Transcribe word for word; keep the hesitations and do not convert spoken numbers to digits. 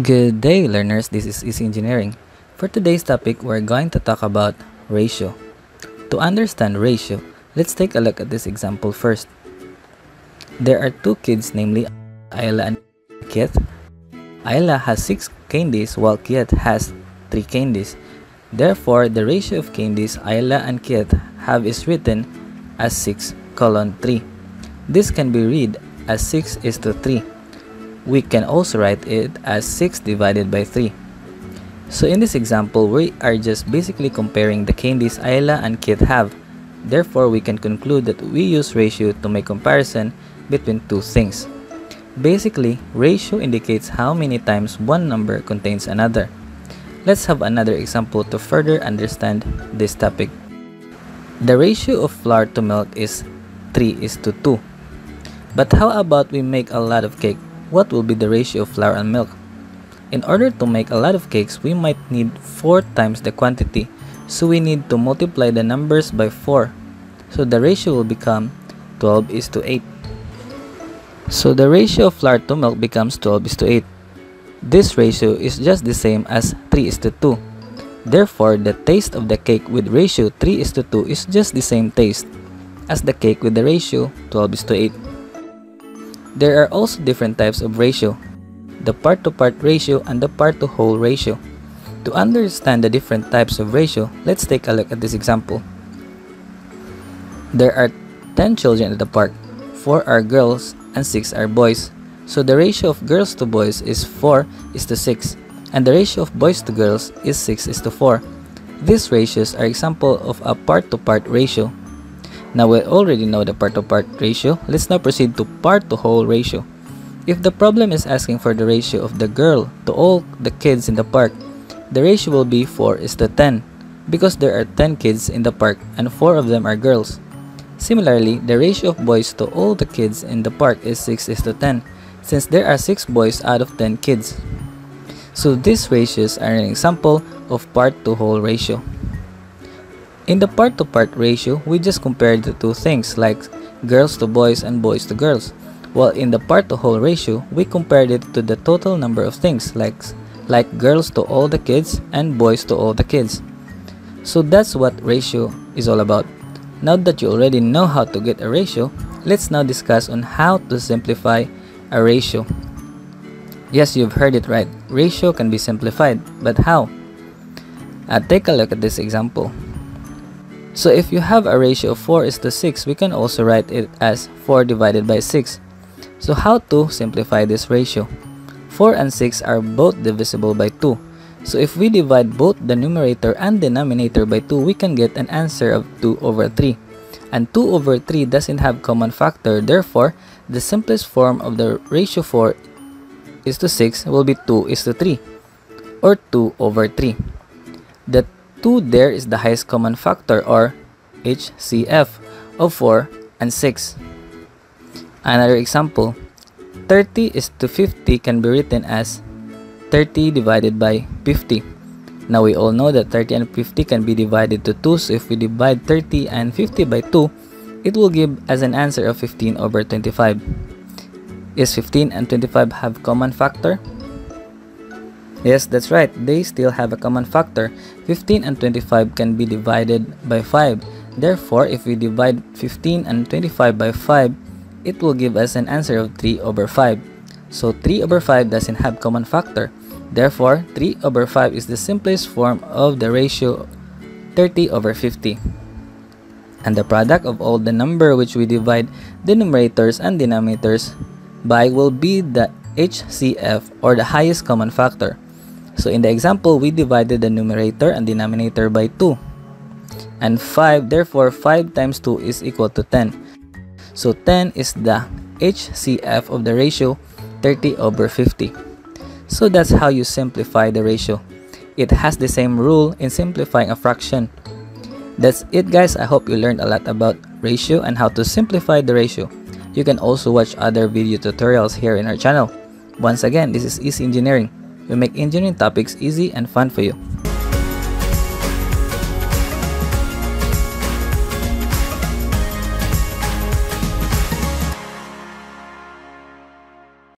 Good day, learners. This is Easy Engineering. For today's topic, we're going to talk about ratio. To understand ratio, let's take a look at this example first. There are two kids, namely Aila and Kiet. Aila has six candies while Kiet has three candies. Therefore, the ratio of candies Aila and Kiet have is written as six colon three. This can be read as six is to three. We can also write it as six divided by three. So in this example, we are just basically comparing the candies Aila and Kiet have. Therefore, we can conclude that we use ratio to make comparison between two things. Basically, ratio indicates how many times one number contains another. Let's have another example to further understand this topic. The ratio of flour to milk is three is to two. But how about we make a lot of cake? What will be the ratio of flour and milk? In order to make a lot of cakes, we might need four times the quantity, so we need to multiply the numbers by four. So the ratio will become twelve is to eight. So the ratio of flour to milk becomes twelve is to eight. This ratio is just the same as three is to two. Therefore, the taste of the cake with ratio three is to two is just the same taste as the cake with the ratio twelve is to eight. There are also different types of ratio, the part-to-part ratio and the part-to-whole ratio. To understand the different types of ratio, let's take a look at this example. There are ten children at the park, four are girls and six are boys. So the ratio of girls to boys is four is to six, and the ratio of boys to girls is six is to four. These ratios are examples of a part-to-part ratio. Now we already know the part-to-part ratio, let's now proceed to part-to-whole ratio. If the problem is asking for the ratio of the girl to all the kids in the park, the ratio will be four is to ten, because there are ten kids in the park and four of them are girls. Similarly, the ratio of boys to all the kids in the park is six is to ten, since there are six boys out of ten kids. So these ratios are an example of part-to-whole ratio. In the part-to-part ratio, we just compared the two things like girls to boys and boys to girls, while in the part-to-whole ratio, we compared it to the total number of things like, like girls to all the kids and boys to all the kids. So that's what ratio is all about. Now that you already know how to get a ratio, let's now discuss on how to simplify a ratio. Yes, you've heard it right. Ratio can be simplified, but how? Uh, take a look at this example. So if you have a ratio of four is to six, we can also write it as four divided by six. So how to simplify this ratio? four and six are both divisible by two. So if we divide both the numerator and denominator by two, we can get an answer of two over three. And two over three doesn't have common factor, therefore, the simplest form of the ratio four is to six will be two is to three, or two over three. The two there is the highest common factor, or H C F, of four and six. Another example, thirty is to fifty can be written as thirty divided by fifty. Now we all know that thirty and fifty can be divided to two, so if we divide thirty and fifty by two, it will give as an answer of fifteen over twenty-five. Is fifteen and twenty-five have common factor? Yes, that's right, they still have a common factor. fifteen and twenty-five can be divided by five. Therefore, if we divide fifteen and twenty-five by five, it will give us an answer of three over five. So three over five doesn't have common factor. Therefore, three over five is the simplest form of the ratio thirty over fifty. And the product of all the number which we divide the numerators and denominators by will be the H C F, or the highest common factor. So in the example, we divided the numerator and denominator by two and five, therefore five times two is equal to ten. So ten is the H C F of the ratio thirty over fifty. So that's how you simplify the ratio. It has the same rule in simplifying a fraction. That's it, guys. I hope you learned a lot about ratio and how to simplify the ratio. You can also watch other video tutorials here in our channel. Once again, this is Easy Engineering. We make engineering topics easy and fun for you.